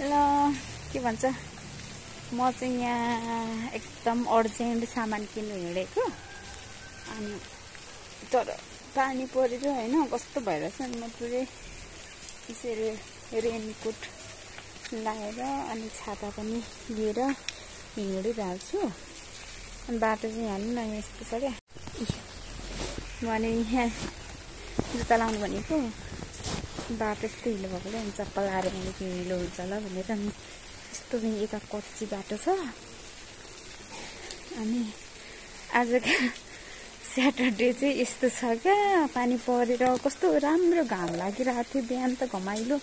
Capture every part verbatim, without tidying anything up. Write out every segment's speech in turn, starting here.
Hello, ke bhancha म चाहिँ यहाँ एकदम अर्जेन्ट सामान किन्नु हिँडेको अनि तर पानी परेर हैन कस्तो भइरहेछ अनि म पुरै त्यसरी रेनकोट लगाएर अनि छाता पनि लिएर हिँडिरहेको छु अनि बाटो चाहिँ हेर्नु न यस्तो छ के मैले यहाँ जुत्ता लाउनु भनेको बाटो यस्तो हिलो भएकोले अनि चप्पल लाएर मैले के हिलो हुन्छ होला भनेर नि यस्तो चाहिँ एका कच्ची बाटो छ अनि आजको स्याटरडे चाहिँ यस्तो छ के पानी परेर कस्तो राम्रो घाम लागिरहेको थियो बिहान त घमाइलो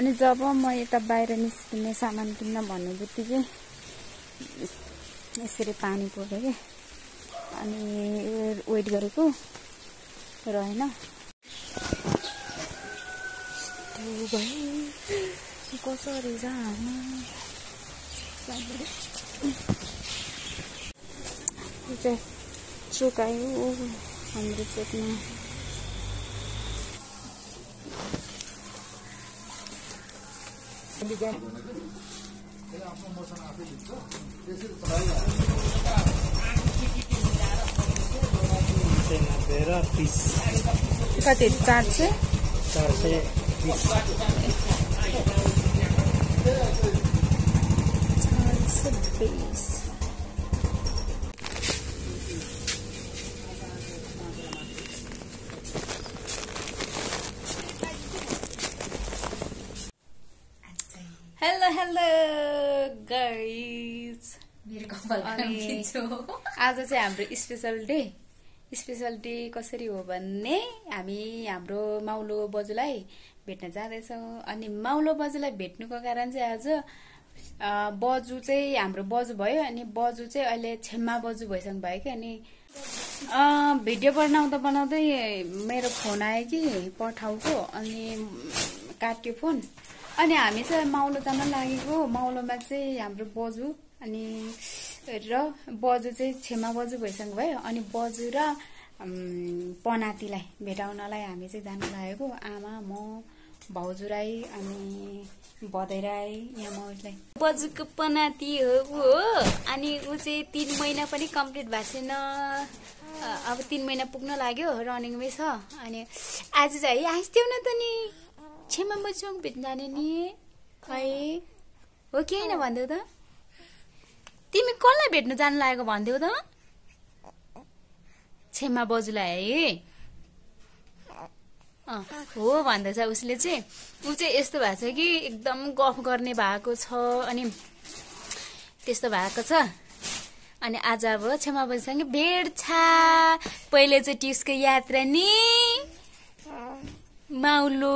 अनि जब म यता बाहिर निस्किने सामान किन्न भन्ने बित्तिकै यसरी पानी पऱ्यो के अनि वेट गरेको रहेन कसरी जानु चोक आयो हाम्रो चोकमा कति चार सय चार सय Please. Hello, hello, guys. आज चाहिँ हाम्रो स्पेशल डे स्पेशल डे कसरी हो भन्ने हामी हाम्रो माउलो बजुलाई भेट्न जाँदैछौँ अनि माउलो बजुलाई भेट्नुको कारण चाहिँ आज बजू चाहिँ हाम्रो बजू भयो अनि बजू चाहिँ अहिले छेम्मा बजू भइसक्नु भयो कि अनि भिडियो बनाउँदा बनाउँदै मेरो फोन आयो कि पठाउको अनि काट्यो फोन अनि हामी चाहिँ माउलो जान लागेको माउलोमा चाहिँ हाम्रो बजू अनि र बजू चाहिँ छेम्मा बजू भइसक्नु भयो अनि बजू र पनातीलाई भेटाउनलाई हामी चाहिँ जानु लागेको आमा म भाउजू राई अनि बधाई राई यहाँ मौजलाई बजुको पनाती हो अनि ऊ चाहिँ तीन महिना पनि कम्प्लिट भएको छैन अब तीन महिना पुग्न लाग्यो रनिङमै छ अनि आज चाहिँ आइस्थ्यौ न त नि छेमा बजूसँग भेट्न जाने नि खै हो कि होइन भन्दैौ त तिमी कसलाई भेट्न जानु लागेको भन्दैौ त छेमा बजुलाई है हो भन्दैछ उसले चाहिँ उ चाहिँ यस्तो भएको छ कि एकदम गफ गर्ने भएको छ अनि त्यस्तो भएको छ अनि आज अब छेमा बजूसँग भेट्छ पहिले चाहिँ ट्युसको यात्रा नि माउलो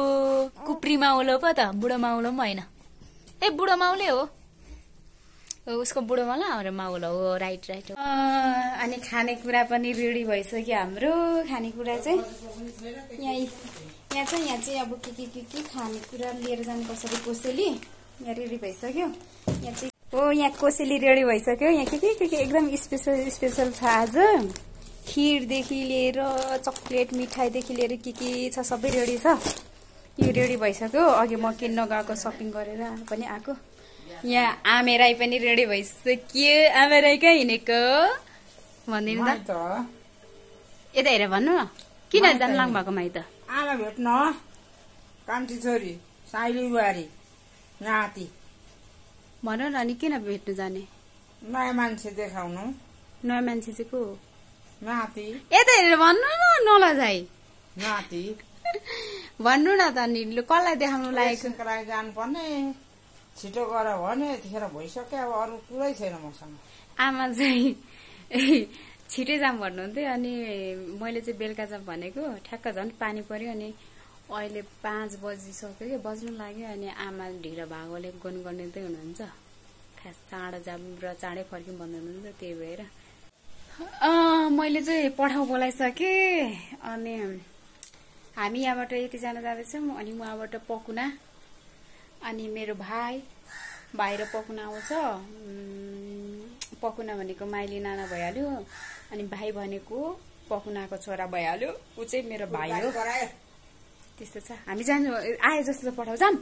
कुप्री माउलो पो त बुढो माउलो पनि होइन ए बुढो माउले हो उसको बुढो माउला हाम्रो माउलो हो राइट राइट अनि खानेकुरा पनि रेडी भइसक्यो हाम्रो खानेकुरा चाहिँ यहाँ यहाँ चाहिँ यहाँ चाहिँ अब के के के के खानेकुरा लिएर जानुपर्छ कोसेली यहाँ रेडी भइसक्यो यहाँ चाहिँ हो यहाँ कोसेली रेडी भइसक्यो यहाँ के के के एकदम स्पेसल स्पेसल छ आज खिरदेखि लिएर चक्लेट मिठाईदेखि लिएर के के छ सबै रेडी छ यो रेडी भइसक्यो अघि म किन्न गएको सपिङ गरेर पनि आएको यहाँ आमेराई पनि रेडी भइसक्यो आमेराई कहाँ हिँडेको भनिदिनु त यता हेर भन्नु किन जान लाग्नु भएको माइ त आमा भेट्न कान्छी छोरी साइली बुहारी नाति भन न अनि किन भेट्न जाने नयाँ मान्छे देखाउनु नयाँ मान्छे चाहिँ को नाति यता हेर भन्नु न नलजाई नाति भन्नु न त नि कसलाई देखाउनु लागेको कसलाई जानु पर्ने छिटो गर भने यतिखेर भइसक्यो अब अरू कुरै छैन मसँग आमा चाहिँ छिटै जाम भन्नुहुन्थ्यो अनि मैले चाहिँ बेलुका जाम भनेको ठ्याक्क झन् पानी पऱ्यो अनि अहिले पाँच बजिसक्यो कि बज्नु लाग्यो अनि आमा ढिलो भएकोले गन गर्ने चाहिँ हुनुहुन्छ खास चाँडो जाम र चाँडै फर्किम भन्दै हुनुहुन्छ त्यही भएर मैले चाहिँ पठाउ बोलाइसकेँ अनि हामी यहाँबाट यतिजना जाँदैछौँ अनि उहाँबाट पकुना अनि मेरो भाइ भाइ र पकुना आउँछ पकुना भनेको माइली नाना भइहाल्यो अनि भाइ भनेको पकुनाको छोरा भइहाल्यो उ चाहिँ मेरो भाइ हो त्यस्तो छ हामी जानु आए जस्तो पठाउँछौँ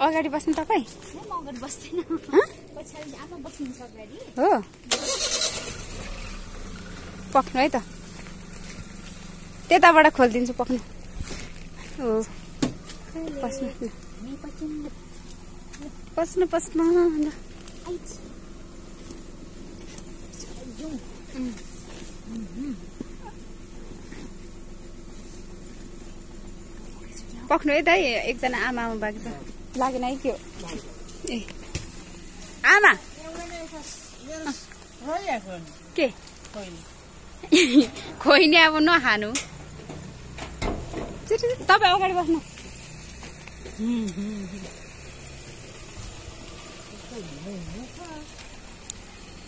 अगाडि बस्नु तपाई? म अगाडि बस्दिन। पछाडि आमा बस्नुहुन्छ अगाडि? हो। पक्नु है त। त्यताबाट खोल्दिन्छु पक्नु। हो। बस्नु। नि पक्नु। बस्नु बस्नु न। आइज। जाउँ। पक्नु है दाइ एकजना आमा आमा बाकी छ। लागेन है के ए आमा के खोइने अब नहानु तपाईँ अगाडि बस्नु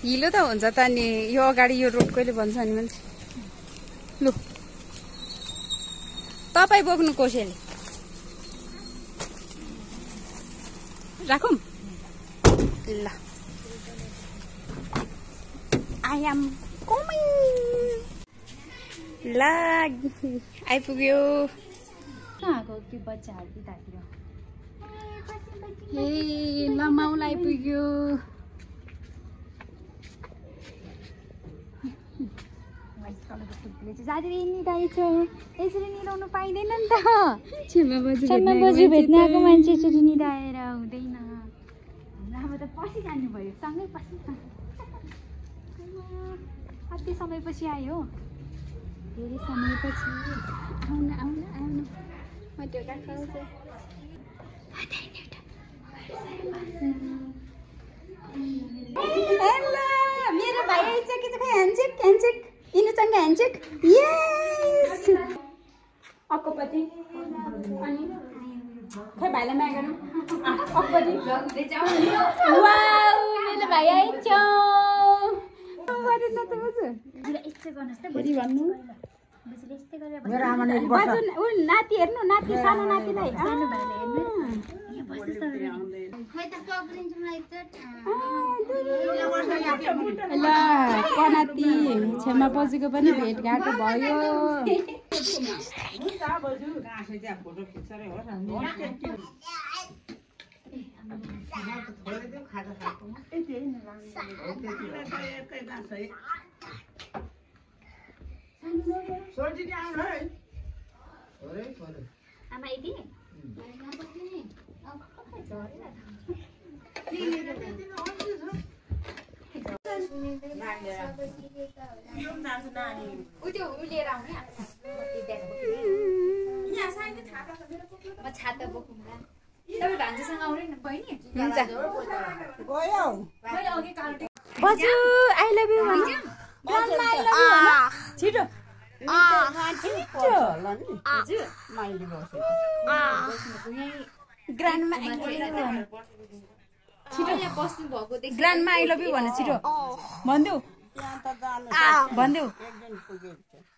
हिलो त हुन्छ त नि यो अगाडि यो रोड कहिले भन्छ नि मान्छे लु तपाईँ बोक्नु कोसेले राखौं ल आई एम कमिङ ल आइपुग्यो आगो के बच्चा हाती तातिर ए ल माउलाई आइपुग्यो वाइट कलरको टुप्पीले चाहिँ जादिरी नि दाइछ यसरी निलाउनु पाइदैन नि त छेमा बजु छेमा बजु भेट्न आको मान्छे यसरी निदाएर हुँदैन त पछि जान्नु भयो सँगै पछि कति समयपछि आयो धेरै समयपछि आउन आउन आउन म त्यो गाउँछु हेलो मेरो भाइ आइछ के छ खै ह्यान्डसेक ह्यान्डसेक इनु चंगा ह्यान्डसेक यस अको पति अनि खै भाइलाई माया गर्नु अकपति ब्लग ले जाऊ वाउ मेरो भाइ आइछौ गरे न त बजु मेरो यस्तै गर्नुस् त बजु भन्नु बजुले यस्तै गरे मेरो आमा नै बस्छ बजु उ नाति हेर्नु नाति सानो नातिलाई सानो भाइले हेर्नु ए बस्छ सबै खै त कभरिन्छु म एकचोट ल कनाति छेमा बजुको पनि भेटघाट भयो मुसा बजु गाछै चाहिँ फोटो खिच्छ रे हो न छाता बोक्नुला तब भान्जीसँग आउने न बहिनी हुन्छ गयो मैले अघि कालटे बजु आई लभ यु भन्छ बजु आई लभ यु भन छिटो आ भान्जी छिटो ल नि हजुर माइली बस्यो आ ग्रान्डमा आई लभ यु भन छिटो यहाँ बस्नु भएको देख ग्रान्डमा आई लभ यु भन छिटो भन्देउ यहाँ त जानु भन्देउ एक दिन पुगेछ